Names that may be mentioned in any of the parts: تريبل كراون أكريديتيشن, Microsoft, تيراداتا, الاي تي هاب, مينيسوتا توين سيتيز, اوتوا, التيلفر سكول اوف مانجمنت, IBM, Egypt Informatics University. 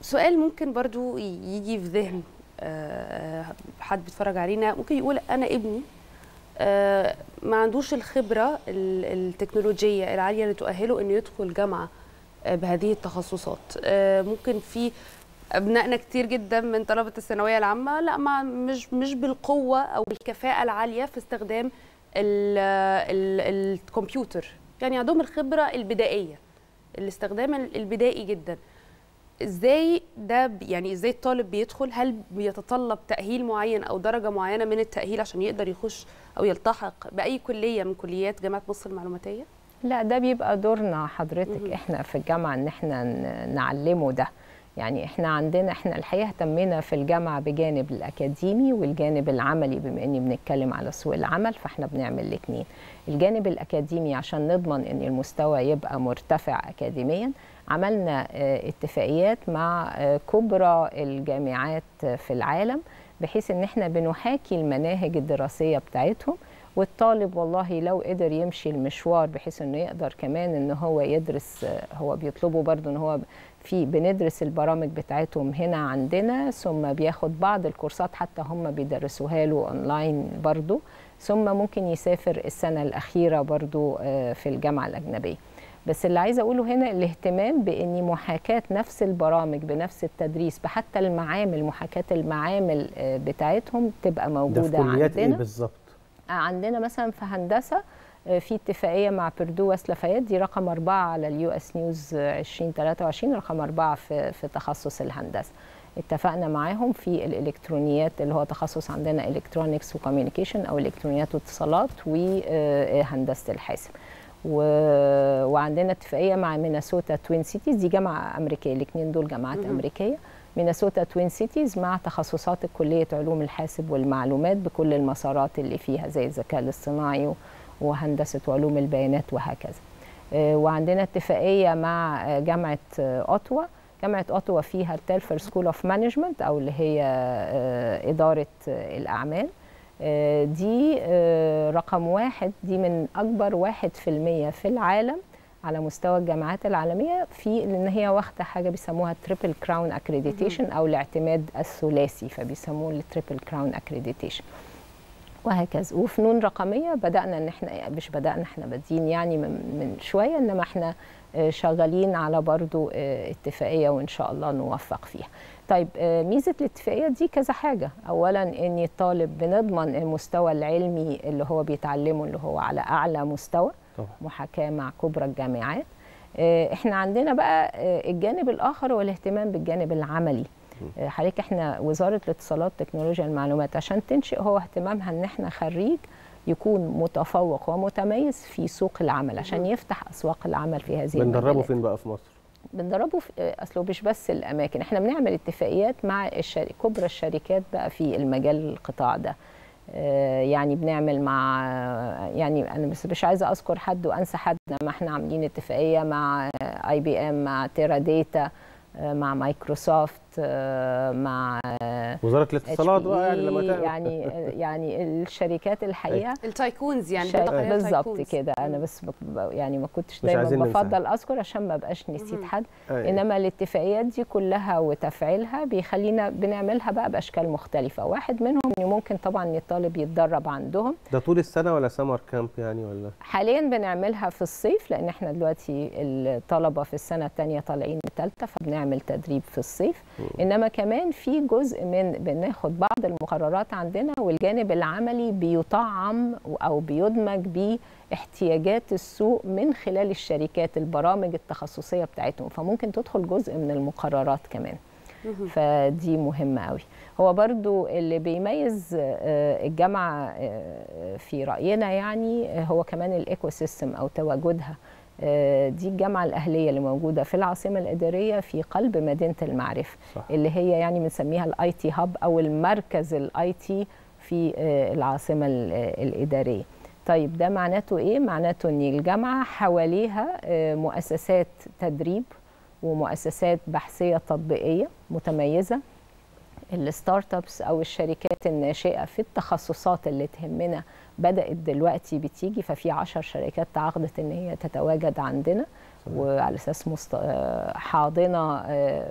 سؤال ممكن برضو يجي في ذهن حد بيتفرج علينا، ممكن يقول أنا ابني ما عندوش الخبرة التكنولوجية العالية اللي تؤهله إنه يدخل جامعة بهذه التخصصات. ممكن في أبنائنا كتير جدا من طلبة الثانوية العامة لا ما مش بالقوة أو بالكفاءة العالية في استخدام الكمبيوتر، يعني عندهم الخبرة البدائية، الاستخدام البدائي جدا. ازاي ده يعني ازاي الطالب بيدخل؟ هل بيتطلب تأهيل معين او درجة معينة من التأهيل عشان يقدر يخش او يلتحق بأي كلية من كليات جامعة مصر المعلوماتية؟ لا، ده بيبقى دورنا حضرتك احنا في الجامعة ان احنا نعلمه ده. يعني احنا الحقيقة اهتمينا في الجامعة بجانب الأكاديمي والجانب العملي، بما اني بنتكلم على سوق العمل فاحنا بنعمل الاثنين. الجانب الأكاديمي عشان نضمن ان المستوى يبقى مرتفع أكاديميا، عملنا اتفاقيات مع كبرى الجامعات في العالم بحيث ان احنا بنحاكي المناهج الدراسية بتاعتهم، والطالب والله لو قدر يمشي المشوار بحيث انه يقدر كمان ان هو يدرس، هو بيطلبوا برضو ان هو بندرس البرامج بتاعتهم هنا عندنا، ثم بياخد بعض الكورسات حتى هم بيدرسوها له اونلاين برضو، ثم ممكن يسافر السنة الأخيرة برضو في الجامعة الأجنبية. بس اللي عايزه اقوله هنا الاهتمام باني محاكاه نفس البرامج بنفس التدريس، بحتى المعامل، محاكاه المعامل بتاعتهم تبقى موجوده. ده في كليات عندنا ايه بالظبط؟ عندنا مثلا في هندسه في اتفاقيه مع بردو وسلفايات، دي رقم 4 على الUS News 2023، رقم 4 في تخصص الهندسه. اتفقنا معاهم في الالكترونيات اللي هو تخصص عندنا الكترونكس وكوميونيكيشن او الكترونيات واتصالات وهندسه الحاسب. وعندنا اتفاقيه مع مينيسوتا توين سيتيز، دي جامعه امريكيه، الاثنين دول جامعات امريكيه. مينيسوتا توين سيتيز مع تخصصات كليه علوم الحاسب والمعلومات بكل المسارات اللي فيها زي الذكاء الاصطناعي وهندسه وعلوم البيانات وهكذا. وعندنا اتفاقيه مع جامعه اوتوا، جامعه اوتوا فيها التيلفر سكول اوف مانجمنت او اللي هي اداره الاعمال، دي رقم 1، دي من أكبر 1% في العالم على مستوى الجامعات العالمية، في لأن هي واخدة حاجة بيسموها تريبل كراون أكريديتيشن أو الاعتماد الثلاثي، فبيسموه التريبل كراون أكريديتيشن وهكذا. وفنون رقمية بدأنا إن احنا مش بدأنا، احنا بادئين يعني من شوية، إنما احنا شغالين على برضو اتفاقية وإن شاء الله نوفق فيها. طيب ميزة الاتفاقية دي كذا حاجة، أولا إن الطالب بنضمن المستوى العلمي اللي هو بيتعلمه اللي هو على أعلى مستوى، محاكاة مع كبرى الجامعات. احنا عندنا بقى الجانب الآخر هو الاهتمام بالجانب العملي. حضرتك احنا وزارة الاتصالات تكنولوجيا المعلومات عشان تنشئ هو اهتمامها إن احنا خريج يكون متفوق ومتميز في سوق العمل عشان يفتح أسواق العمل في هذه المجالات. بندربه فين بقى في مصر؟ بندربه في اصله مش بس الاماكن، احنا بنعمل اتفاقيات مع كبرى الشركات بقى في المجال القطاع ده. يعني بنعمل مع، يعني انا مش عايزه اذكر حد وانسى حد، ما احنا عاملين اتفاقيه مع IBM، مع تيراداتا، مع مايكروسوفت، مع وزاره الاتصالات بقى، يعني الشركات الحقيقه التايكونز، يعني بالظبط كده. انا بس يعني ما كنتش دايما بفضل اذكر عشان ما بقاش نسيت حد، انما الاتفاقيات دي كلها وتفعيلها بيخلينا بنعملها بقى باشكال مختلفه. واحد منهم انه ممكن طبعا ان الطالب يتدرب عندهم، ده طول السنه ولا سمر كامب يعني؟ ولا حاليا بنعملها في الصيف، لان احنا دلوقتي الطلبه في السنه الثانيه طالعين الثالثه، فبنعمل تدريب في الصيف. انما كمان في جزء من بناخد بعض المقررات عندنا، والجانب العملي بيطعم او بيدمج باحتياجات السوق من خلال الشركات، البرامج التخصصيه بتاعتهم، فممكن تدخل جزء من المقررات كمان. فدي مهمه قوي. هو برضو اللي بيميز الجامعه في راينا يعني هو كمان الايكو سيستم او تواجدها. دي الجامعة الأهلية اللي موجودة في العاصمة الإدارية في قلب مدينة المعرفة، اللي هي يعني بنسميها الاي تي هاب او المركز الاي تي في العاصمة الإدارية. طيب ده معناته ايه؟ معناته ان الجامعة حواليها مؤسسات تدريب ومؤسسات بحثية تطبيقية متميزة، الستارت ابس او الشركات الناشئه في التخصصات اللي تهمنا بدات دلوقتي بتيجي، ففي 10 شركات تعاقدت ان هي تتواجد عندنا، وعلى اساس حاضنه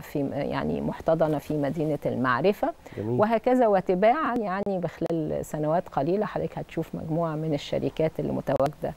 في يعني محتضنه في مدينه المعرفه. جميل. وهكذا وتباعا يعني بخلال سنوات قليله حضرتك هتشوف مجموعه من الشركات اللي متواجده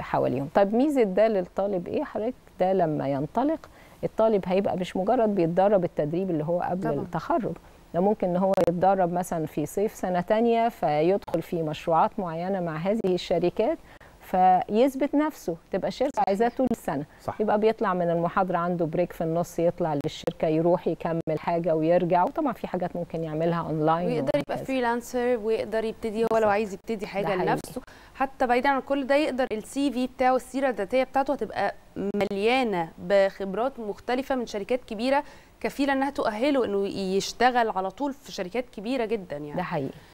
حواليهم. طب ميزه ده للطالب ايه حضرتك؟ ده لما ينطلق الطالب هيبقى مش مجرد بيتدرب التدريب اللي هو قبل طبعا. التخرج، ده ممكن ان هو يتدرب مثلا في صيف سنه ثانيه فيدخل في مشروعات معينه مع هذه الشركات فيثبت نفسه، تبقى الشركه عايزاه طول السنه. صح. يبقى بيطلع من المحاضره عنده بريك في النص، يطلع للشركه يروح يكمل حاجه ويرجع، وطبعا في حاجات ممكن يعملها اونلاين، ويقدر يبقى فريلانسر ويقدر يبتدي هو لو عايز يبتدي حاجه لنفسه. حتى بعيدا عن كل ده يقدر السي في بتاعه، السيره الذاتيه بتاعته هتبقى مليانه بخبرات مختلفه من شركات كبيره كفيله انها تؤهله انه يشتغل على طول في شركات كبيره جدا يعني. ده حقيقي.